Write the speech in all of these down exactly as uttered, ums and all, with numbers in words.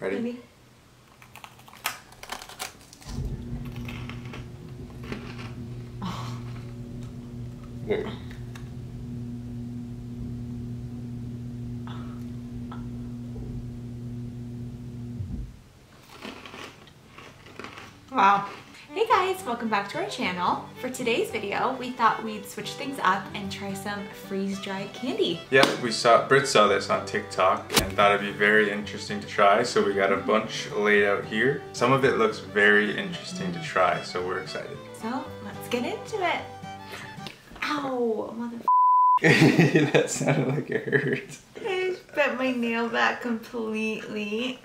Ready? Maybe. Oh. Here. Wow. Hey guys, welcome back to our channel. For today's video, we thought we'd switch things up and try some freeze-dried candy. Yep, we saw, Britt saw this on TikTok and thought it'd be very interesting to try, so we got a bunch laid out here. Some of it looks very interesting to try, so we're excited. So, let's get into it. Ow, motherf***. That sounded like it hurt. I just bent my nail back completely.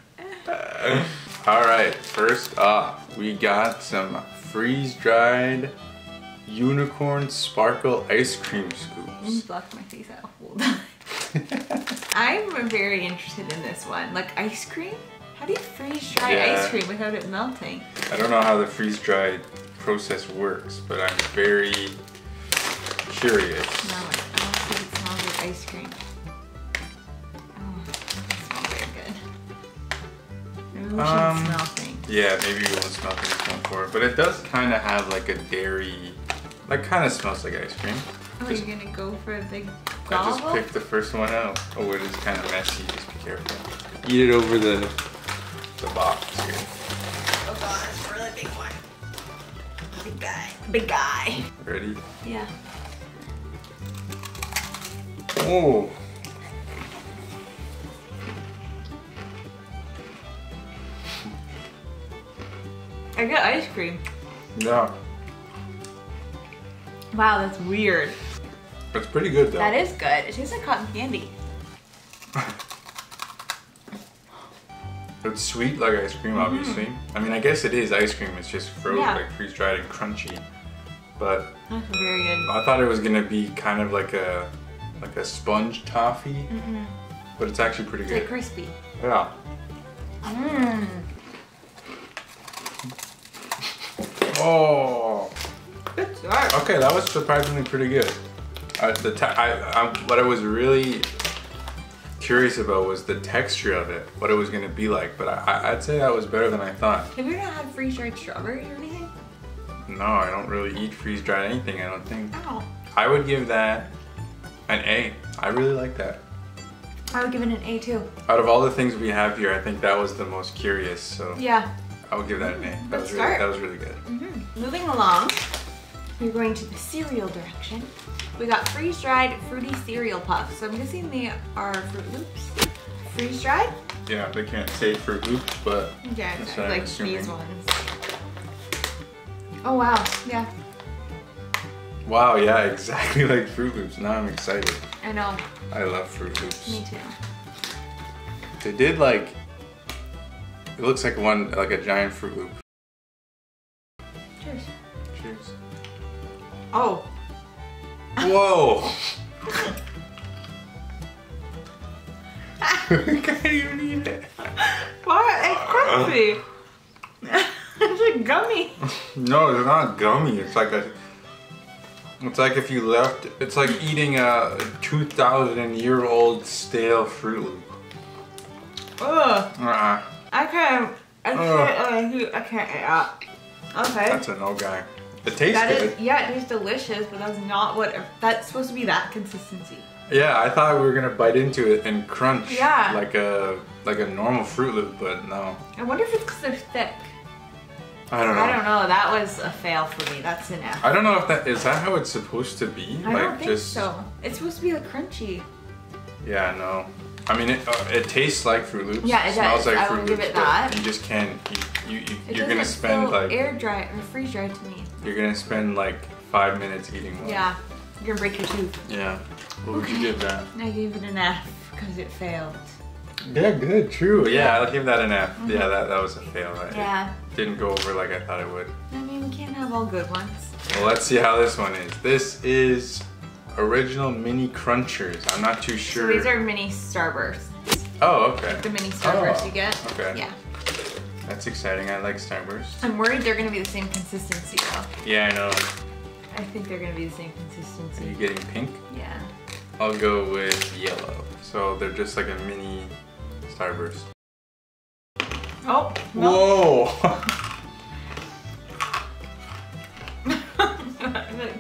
Uh, Alright, first off, we got some freeze-dried unicorn sparkle ice cream scoops. You blocked my face out. Hold on. I'm very interested in this one. Like ice cream? How do you freeze-dry yeah. ice cream without it melting? I don't know how the freeze-dried process works, but I'm very curious. No, I don't think it smells like ice cream. We um, smell things. Yeah, maybe we won't smell things going forward, but it does kind of have like a dairy, like kind of smells like ice cream. Oh, just, you're gonna go for a big gobble? I just picked the first one out. Oh, it is kind of messy, just be careful. Eat it over the, the box here. Oh god, it's a really big one. Big guy. Big guy. Ready? Yeah. Oh. I got ice cream. Yeah. Wow, that's weird. That's pretty good though. That is good. It tastes like cotton candy. It's sweet like ice cream, obviously. Mm-hmm. I mean, I guess it is ice cream. It's just frozen, yeah. like freeze-dried and crunchy. But that's very good. I thought it was gonna be kind of like a like a sponge toffee, mm-hmm. but it's actually pretty it's good. Like crispy. Yeah. Mmm. Oh, it's dark. Okay, that was surprisingly pretty good. Uh, the te I, I, what I was really curious about was the texture of it, what it was going to be like, but I, I'd say that was better than I thought. Have you ever had freeze-dried strawberries or anything? No, I don't really eat freeze-dried anything, I don't think. Ow. I would give that an A. I really like that. I would give it an A too. Out of all the things we have here, I think that was the most curious, so. Yeah. I would give that an A. That was really, that was really good. Mm-hmm. Moving along, we're going to the cereal direction. We got freeze-dried fruity cereal puffs. So I'm guessing they are Froot Loops. Freeze-dried? Yeah, they can't say Froot Loops, but yeah, that's what I'm assuming. These ones. Oh wow, yeah. Wow, yeah, exactly like Froot Loops. Now I'm excited. I know. I love Froot Loops. Me too. They did like. It looks like one, like a giant Froot Loop. Cheers. Cheers. Oh. Whoa. I can't even eat it. What? It's crispy. It's like gummy. No, it's not gummy. It's like a, it's like if you left, it's like eating a two thousand year old stale Froot Loop. Ugh. Uh-uh. I can't, I can't, uh, I can't eat that. Okay. That's a no guy. It tastes that good. Is, yeah, it tastes delicious, but that's not what, that's supposed to be that consistency. Yeah, I thought we were going to bite into it and crunch yeah. like a like a normal Froot Loop, but no. I wonder if it's because they're thick. I don't know. I don't know, that was a fail for me, that's an F. I don't know if that, is that how it's supposed to be? I like, don't think just... so. It's supposed to be like crunchy. Yeah, no. I mean, it, uh, it tastes like Froot Loops. Yeah, it, it smells does. like I Froot Loops. Give it that. You just can't. You, you, you, you're gonna spend like air dry or freeze dry to me. You're gonna spend like five minutes eating one. Yeah, you're gonna break your tooth. Yeah. What would okay. you give that? I gave it an F because it failed. Yeah, good, true. Yeah, yeah. I gave that an F. Mm-hmm. Yeah, that that was a fail. Right? Yeah. It didn't go over like I thought it would. I mean, we can't have all good ones. Well, let's see how this one is. This is. Original mini crunchers. I'm not too sure. So these are mini Starbursts. Oh, okay. Like the mini Starbursts oh, you get. Okay. Yeah. That's exciting. I like Starbursts. I'm worried they're going to be the same consistency though. Yeah, I know. I think they're going to be the same consistency. Are you getting pink? Yeah. I'll go with yellow. So they're just like a mini Starburst. Oh, no. Whoa.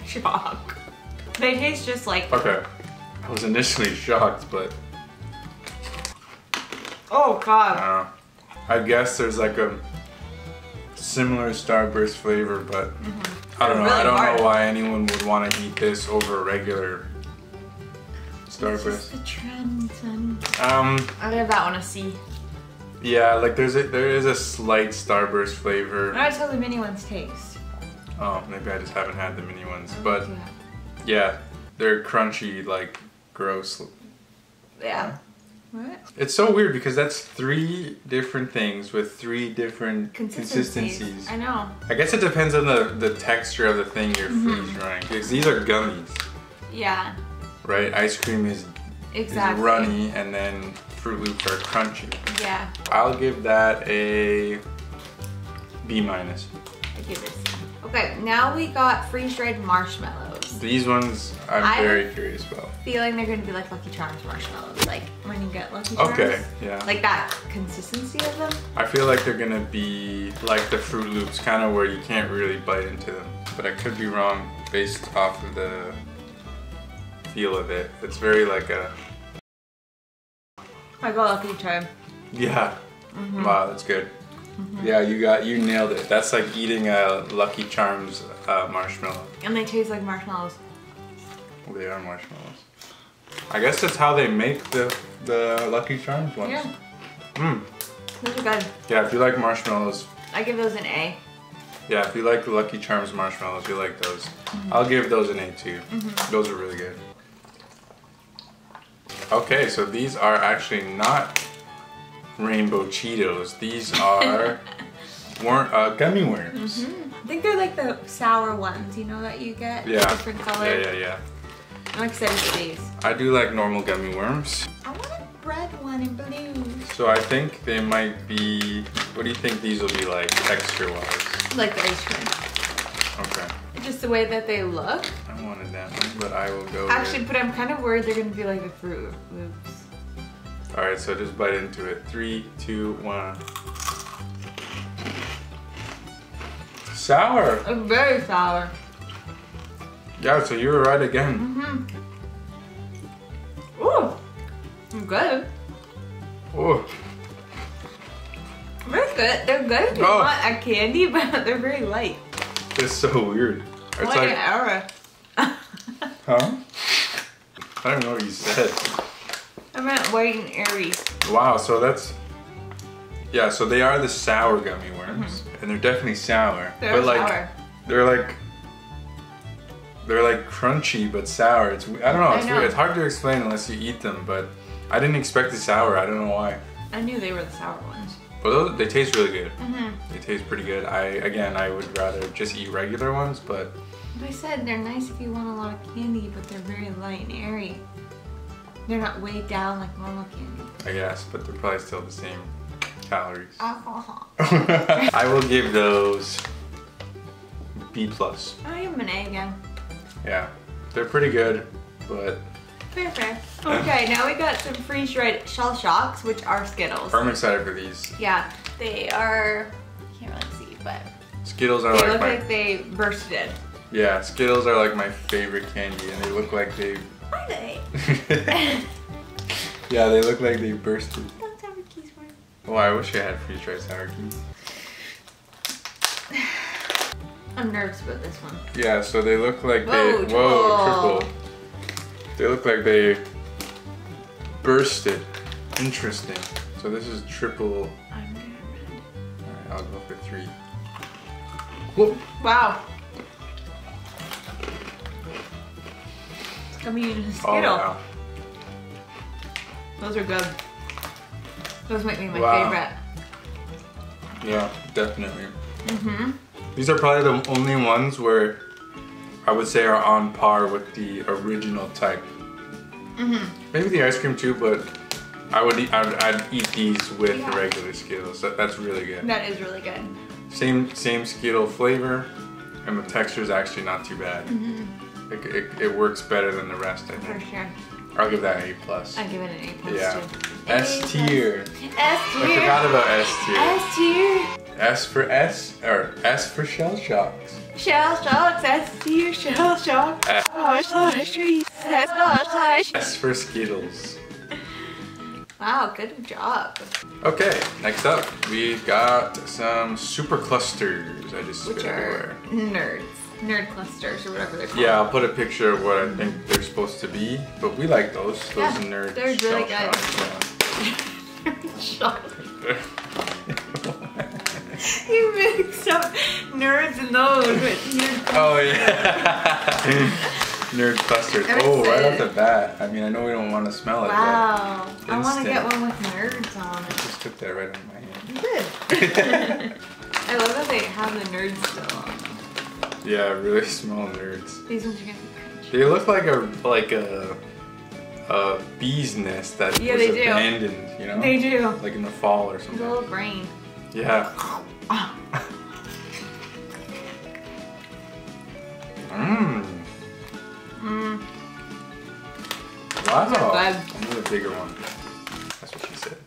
Shock. They taste just like... Okay. I was initially shocked, but... Oh, God. I, I guess there's like a similar Starburst flavor, but mm-hmm. I don't know. Really I don't hard. know why anyone would want to eat this over regular Starburst. It's just the trend, son. Um, I give that one a C. Yeah, like there's a, there is a slight Starburst flavor. And that's how the mini ones taste. Oh, maybe I just haven't had the mini ones, oh, but yeah. yeah, they're crunchy, like gross. Yeah. What? It's so weird because that's three different things with three different consistencies. consistencies. I know. I guess it depends on the, the texture of the thing your mm-hmm. food's running. Because these are gummies. Yeah. Right? Ice cream is, exactly. is runny and then Froot Loops are crunchy. Yeah. I'll give that a B minus. I give it a C. Okay, now we got freeze-dried marshmallows. These ones I'm, I'm very curious about. Feeling they're gonna be like Lucky Charms marshmallows, like when you get Lucky Charms. Okay, yeah. Like that consistency of them. I feel like they're gonna be like the Froot Loops, kind of where you can't really bite into them. But I could be wrong based off of the feel of it. It's very like a... I got Lucky Charm. Yeah. Mm-hmm. Wow, that's good. Mm-hmm. Yeah, you got you nailed it. That's like eating a Lucky Charms uh, marshmallow. And they taste like marshmallows. Well, they are marshmallows. I guess that's how they make the the Lucky Charms ones. Yeah. Mmm. Those are good. Yeah, if you like marshmallows. I give those an A. Yeah, if you like the Lucky Charms marshmallows, you like those. Mm-hmm. I'll give those an A too. Mm-hmm. Those are really good. Okay, so these are actually not Rainbow Cheetos. These are worm, uh, gummy worms. Mm-hmm. I think they're like the sour ones, you know, that you get. Yeah. Different color. Yeah, yeah, yeah. I'm excited for these. I do like normal gummy worms. I want a red one and blue. So I think they might be. What do you think these will be like, texture-wise? Like the ice cream. Okay. Just the way that they look. I wanted that one, but I will go. Actually, with... but I'm kind of worried they're gonna be like the Froot Loops. All right, so just bite into it. Three, two, one. Sour. It's very sour. Yeah, so you were right again. Mm-hmm. Ooh, I'm good. Ooh. They're good. They're good if you oh. want a candy, but they're very light. It's so weird. It's what like an error. Huh? I don't know what you said. I meant white and airy. Wow, so that's... Yeah, so they are the sour gummy worms. Mm-hmm. And they're definitely sour. They're but like, sour. They're like... They're like crunchy but sour. It's I don't know, it's know. weird. It's hard to explain unless you eat them, but... I didn't expect the sour, I don't know why. I knew they were the sour ones. But those, they taste really good. Mm-hmm. They taste pretty good. I Again, I would rather just eat regular ones, but... But I said they're nice if you want a lot of candy, but they're very light and airy. They're not weighed down like normal candy. I guess, but they're probably still the same calories. Alcohol. I will give those B plus. I give them an A again. Yeah. They're pretty good, but... Fair, fair. Okay, now we got some freeze-dried shell shocks, which are Skittles. I'm excited for these. Yeah. They are... I can't really see, but... Skittles are they like They look my... like they bursted. Yeah, Skittles are like my favorite candy, and they look like they... Are they? Yeah, they look like they bursted. Don't sour keys for me. Oh, I wish I had freeze-dried sour keys. I'm nervous about this one. Yeah, so they look like whoa, they... Triple. Whoa, triple. They look like they bursted. Interesting. So this is triple... I'm gonna run. Alright, I'll go for three. Whoa. Wow. I'm eating a Skittle. Oh, wow. Those are good. Those might be my wow. favorite. Yeah, definitely. Mm-hmm. These are probably the only ones where I would say are on par with the original type. Mm-hmm. Maybe the ice cream too, but I would eat, I'd, I'd eat these with yeah. the regular Skittles. That, that's really good. That is really good. Same same Skittle flavor, and the texture is actually not too bad. Mm-hmm. It, it, it works better than the rest, I think. For sure. I'll give that an A plus. I give it an A plus yeah. too. S tier. S tier. I forgot about S tier. S tier. S for S or S for shell shocks. Shell shocks. S tier. Shell shocks. S for Skittles. Wow, good job. Okay, next up we've got some super clusters. I just spit everywhere. Nerds. Nerd clusters or whatever they're called. Yeah, I'll put a picture of what I think they're supposed to be, but we like those. Those yeah, nerds. They're really good. Yeah. You mixed up nerds and those with nerd clusters. Oh yeah. Nerd clusters. Oh, right off the bat. I mean, I know we don't want to smell it. Wow. But I want to get one with nerds on it. I just took that right out of my hand. You did. I love that they have the nerds still on. Yeah, really small nerds. These ones are gonna be crunchy. They look like a like a, a bee's nest that yeah, was they abandoned, do. you know? They do. Like in the fall or something. It's a little brain. Yeah. Mmm. Mmm. Wow. I need a bigger one. That's what she said.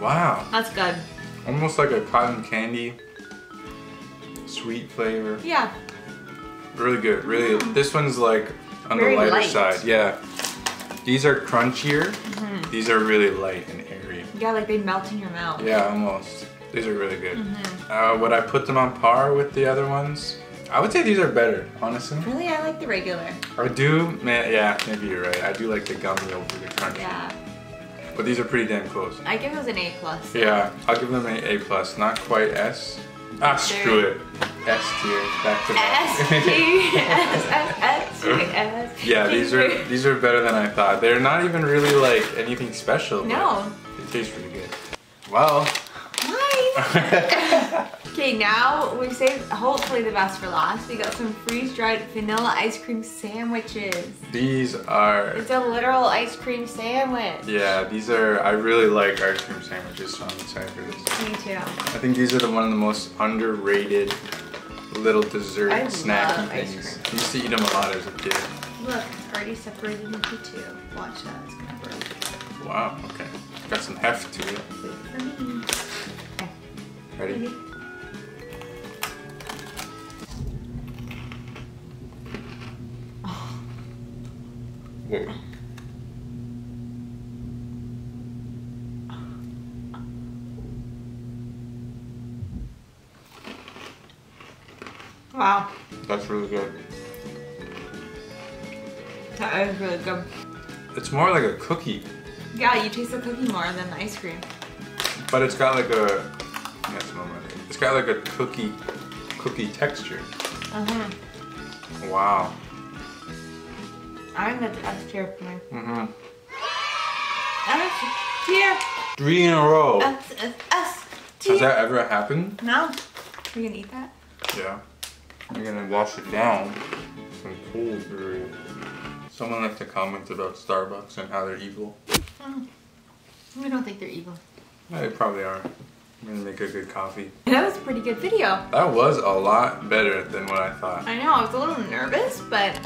Wow. That's good. Almost like a cotton candy. Sweet flavor. Yeah. Really good. Really, mm. This one's like on Very the lighter light. side. Yeah. These are crunchier. Mm-hmm. These are really light and airy. Yeah, like they melt in your mouth. Yeah, almost. These are really good. Mm-hmm. Uh, would I put them on par with the other ones? I would say these are better, honestly. Really, I like the regular. I do, man. Yeah, maybe you're right. I do like the gummy over the crunchy. Yeah. But these are pretty damn close. I give those an A plus. Yeah, I'll give them an A plus. Not quite S. Ah, screw it. S tier, back to back. S tier, S, S, S tier, S. Yeah, these are these are better than I thought. They're not even really like anything special. No. They taste really good. Well. Nice. Okay, now we saved hopefully the best for last. We got some freeze-dried vanilla ice cream sandwiches. These are. It's a literal ice cream sandwich. Yeah, these are. I really like ice cream sandwiches, so I'm excited for this. Me too. I think these are the one of the most underrated little dessert I snacky things. I used to eat them a lot as a kid. Look, it's already separated into two. Watch that. It's gonna break. Wow. Okay. Got some heft to it. Wait for me. Okay. Ready? Maybe. Whoa. Wow. That's really good. That is really good. It's more like a cookie. Yeah, you taste the cookie more than the ice cream. But it's got like a that's my mind. It's got like a cookie cookie texture. Mm-hmm. Wow. I think that's S tier for me. Mm-hmm. S tier. Three in a row. S, S, S tier. Has that ever happened? No. Are you gonna eat that? Yeah. I'm gonna wash it down. Some cool brew. Someone left a comment about Starbucks and how they're evil. Mm. We don't think they're evil. Yeah, they probably are. I'm gonna make a good coffee. That was a pretty good video. That was a lot better than what I thought. I know. I was a little nervous, but.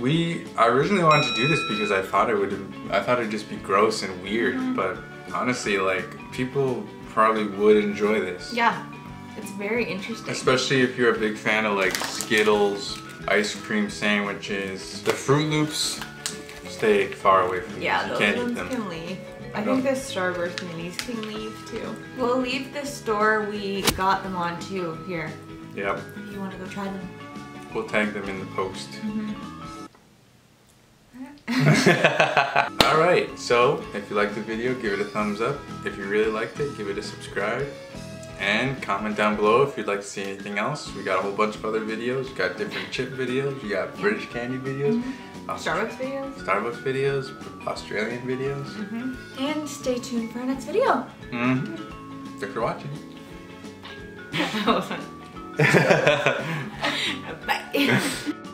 We, I originally wanted to do this because I thought it would, I thought it'd just be gross and weird, mm-hmm. but honestly, like, people probably would enjoy this. Yeah, it's very interesting. Especially if you're a big fan of, like, Skittles, ice cream sandwiches, the Froot Loops, stay far away from these. Yeah, those you can't ones eat them. can leave. I, I think the Starburst minis can leave, too. We'll leave the store we got them on, too, here. Yep. If you want to go try them. We'll tag them in the post. Mm-hmm. Alright, so if you liked the video, give it a thumbs up. If you really liked it, give it a subscribe. And comment down below if you'd like to see anything else. We got a whole bunch of other videos. We got different chip videos. We got British candy videos. Mm-hmm. Starbucks videos. Starbucks videos. Australian videos. Mm-hmm. And stay tuned for our next video. Mm-hmm. Thanks for watching. Bye. Bye.